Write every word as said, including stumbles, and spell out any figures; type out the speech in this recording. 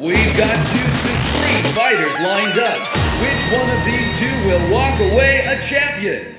We've got two supreme fighters lined up. Which one of these two will walk away a champion?